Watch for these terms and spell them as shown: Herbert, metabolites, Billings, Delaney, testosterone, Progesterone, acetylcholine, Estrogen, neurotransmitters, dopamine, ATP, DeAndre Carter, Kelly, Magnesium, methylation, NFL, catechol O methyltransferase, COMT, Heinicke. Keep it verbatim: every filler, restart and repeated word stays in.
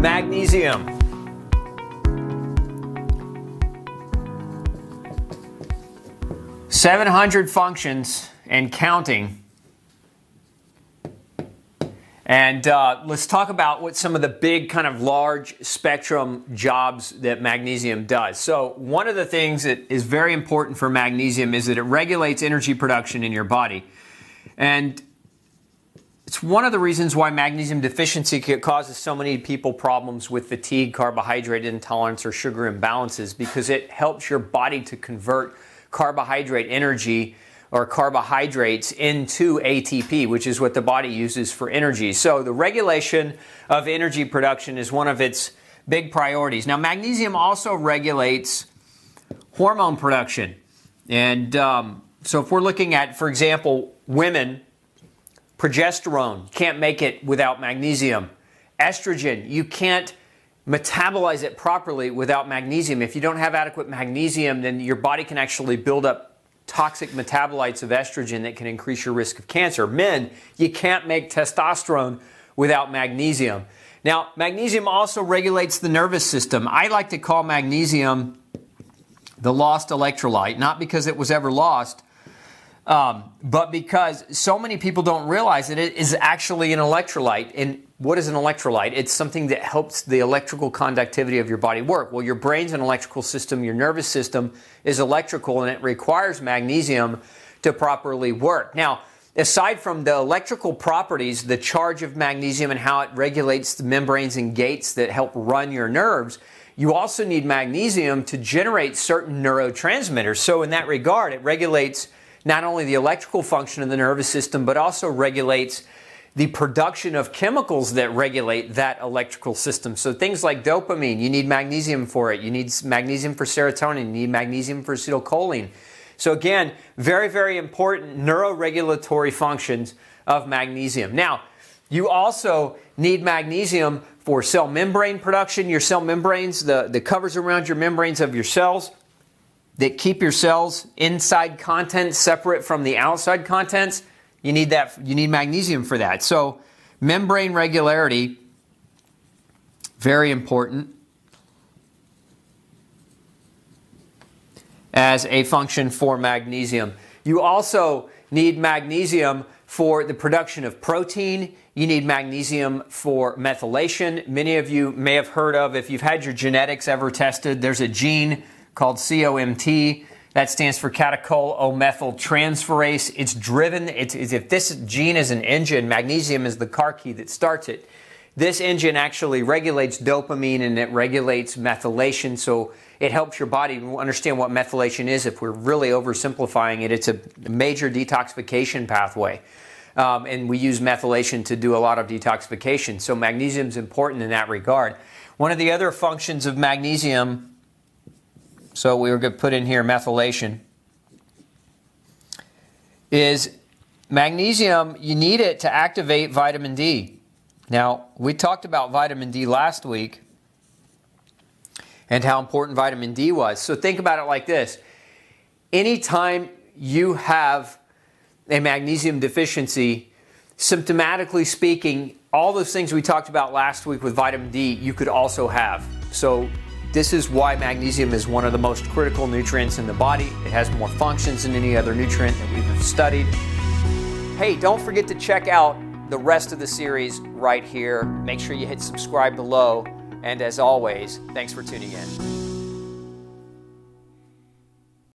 magnesium. seven hundred functions and counting. And uh, let's talk about what some of the big kind of large spectrum jobs that magnesium does. So one of the things that is very important for magnesium is that it regulates energy production in your body. And it's one of the reasons why magnesium deficiency causes so many people problems with fatigue, carbohydrate intolerance, or sugar imbalances, because it helps your body to convert carbohydrate energy or carbohydrates into A T P, which is what the body uses for energy. So the regulation of energy production is one of its big priorities. Now, magnesium also regulates hormone production. And um, so if we're looking at, for example, women, progesterone, can't make it without magnesium. Estrogen, you can't metabolize it properly without magnesium. If you don't have adequate magnesium, then your body can actually build up toxic metabolites of estrogen that can increase your risk of cancer. Men, you can't make testosterone without magnesium. Now, magnesium also regulates the nervous system. I like to call magnesium the lost electrolyte, not because it was ever lost, um, but because so many people don't realize that it is actually an electrolyte. And what is an electrolyte? It's something that helps the electrical conductivity of your body work. Well, your brain's an electrical system. Your nervous system is electrical, and it requires magnesium to properly work. Now, aside from the electrical properties, the charge of magnesium and how it regulates the membranes and gates that help run your nerves, you also need magnesium to generate certain neurotransmitters. So in that regard, it regulates not only the electrical function of the nervous system, but also regulates the production of chemicals that regulate that electrical system. So things like dopamine, you need magnesium for it. You need magnesium for serotonin. You need magnesium for acetylcholine. So again, very, very important neuroregulatory functions of magnesium. Now, you also need magnesium for cell membrane production. Your cell membranes, the, the covers around your membranes of your cells that keep your cells inside contents separate from the outside contents, You need that. You need magnesium for that. So membrane regularity, very important as a function for magnesium. You also need magnesium for the production of protein. You need magnesium for methylation. Many of you may have heard of, if you've had your genetics ever tested, there's a gene called C O M T. That stands for catechol O methyltransferase. It's driven, it's, it's, if this gene is an engine, magnesium is the car key that starts it. This engine actually regulates dopamine and it regulates methylation, so it helps your body understand what methylation is. If we're really oversimplifying it, it's a major detoxification pathway. Um, and we use methylation to do a lot of detoxification, so magnesium is important in that regard. One of the other functions of magnesium, so we were going to put in here methylation, is magnesium, you need it to activate vitamin D. Now, we talked about vitamin D last week and how important vitamin D was. So think about it like this. Anytime you have a magnesium deficiency, symptomatically speaking, all those things we talked about last week with vitamin D, you could also have. So this is why magnesium is one of the most critical nutrients in the body. It has more functions than any other nutrient that we've studied. Hey, don't forget to check out the rest of the series right here. Make sure you hit subscribe below. And as always, thanks for tuning in.